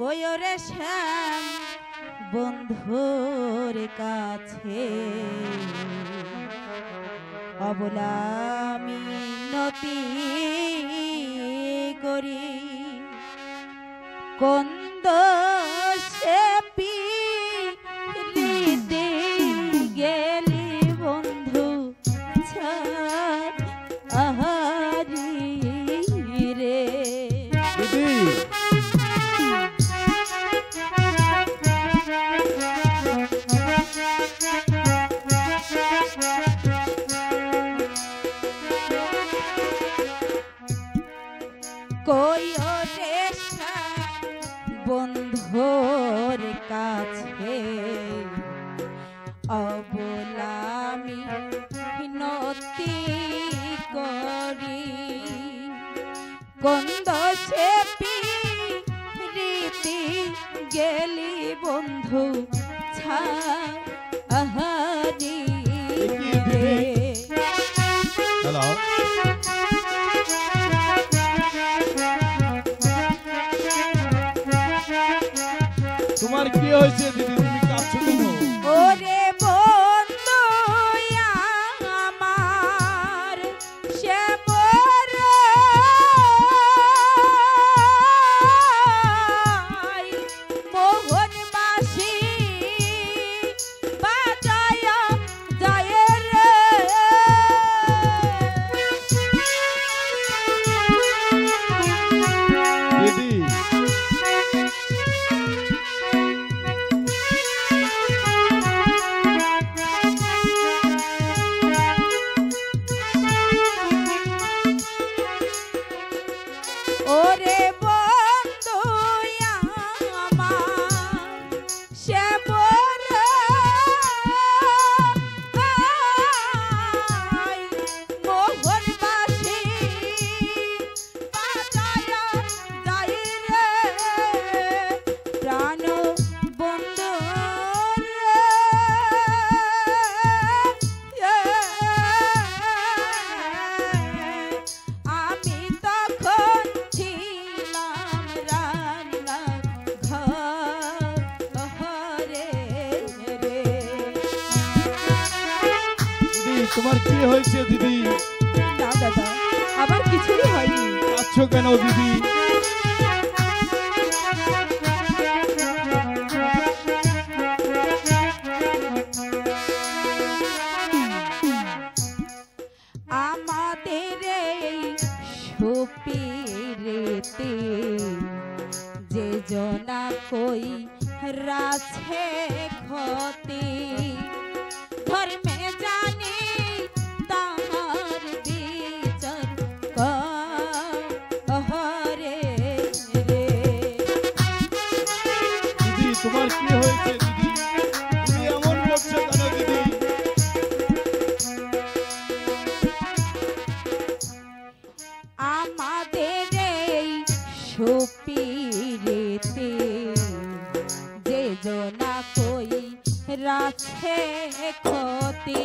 কয়রে শ্যাম বন্ধুর কাছে অবলা মিনতি করি, কন্দ সে পিলিতে গেলি বন্ধু ছাড় আহারি রে। বন্ধুর কাছে অবলা মিনতি করি, কন্দ সে পিরিতি গেলি বন্ধু ছাড়ি রে। তোমার কি হয়েছে দিদি, তুমি কাঁদছো কেন? ওরে বন্ধু আমার সে বড় মোহন বাসি বাজায় যায় রে, দিদি তোমার কি হয়েছে দিদি? না দাদা, আমার কিছুই হয়নি। আচ্ছা কেন দিদি? আমাদের এই সুপিরেতে যে জনা কই রাছে ক্ষতি, ধর্মে জানি তোমার কি হয়েছে দিদি, তুমি এমন করছো কেন দিদি? আমাদের এই সুপিরেতে যে জনা কই রাছে ক্ষতি,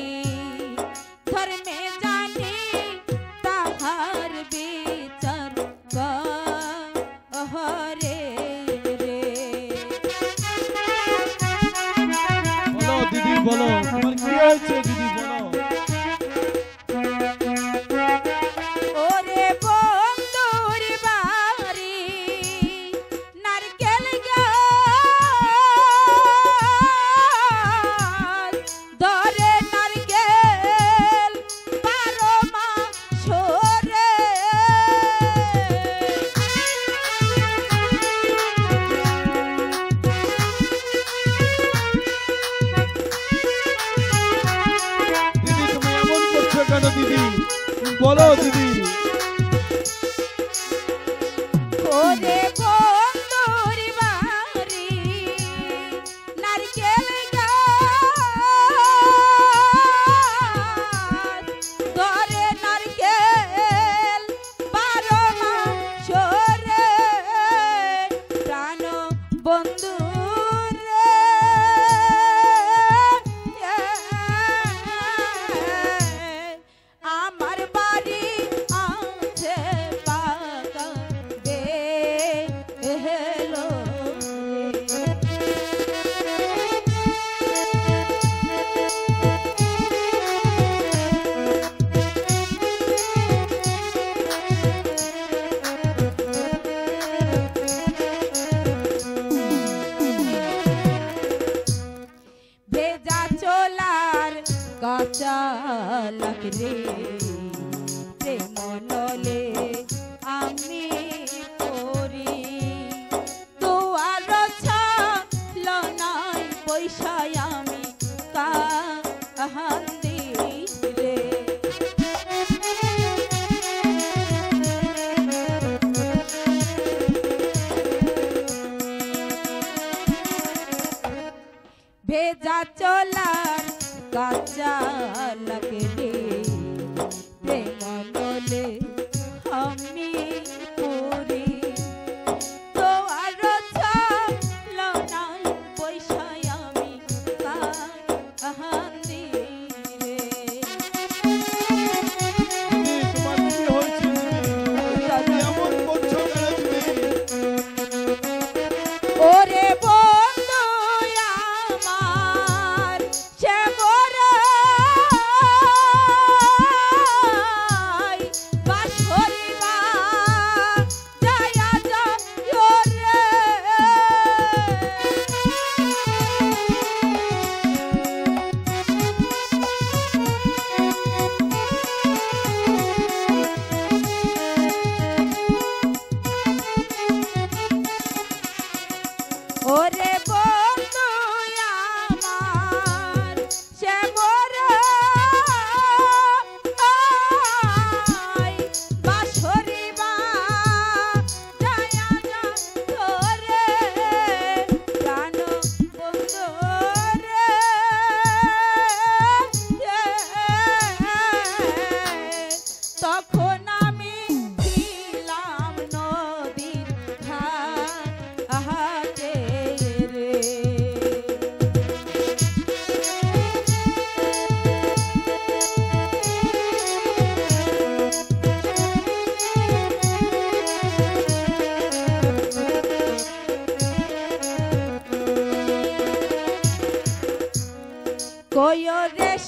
ধর্মে জানি তাহার বিচার হরে। বলো তোমার কি হয়েছে দিদি, বলো। ওরে বন্ধুর বাড়ি নারকেল গাছ ধরে নারকেল বারো মাস ধরে, বলো দিদি। ওরে বন্ধুর বাড়ি নারকেল গাছ ধরে নারকেল বারো মাস ধরে, প্রাণ বন্ধু চলার কাঁচা লাগে প্রেম বলে আমি পুরি তো আর লাল পয়সায় আমি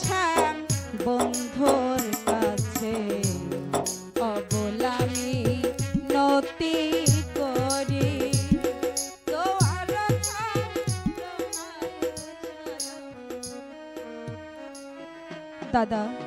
শ্যাম বন্ধুর কাছে অবলামি নতি করি তো আর দাদা।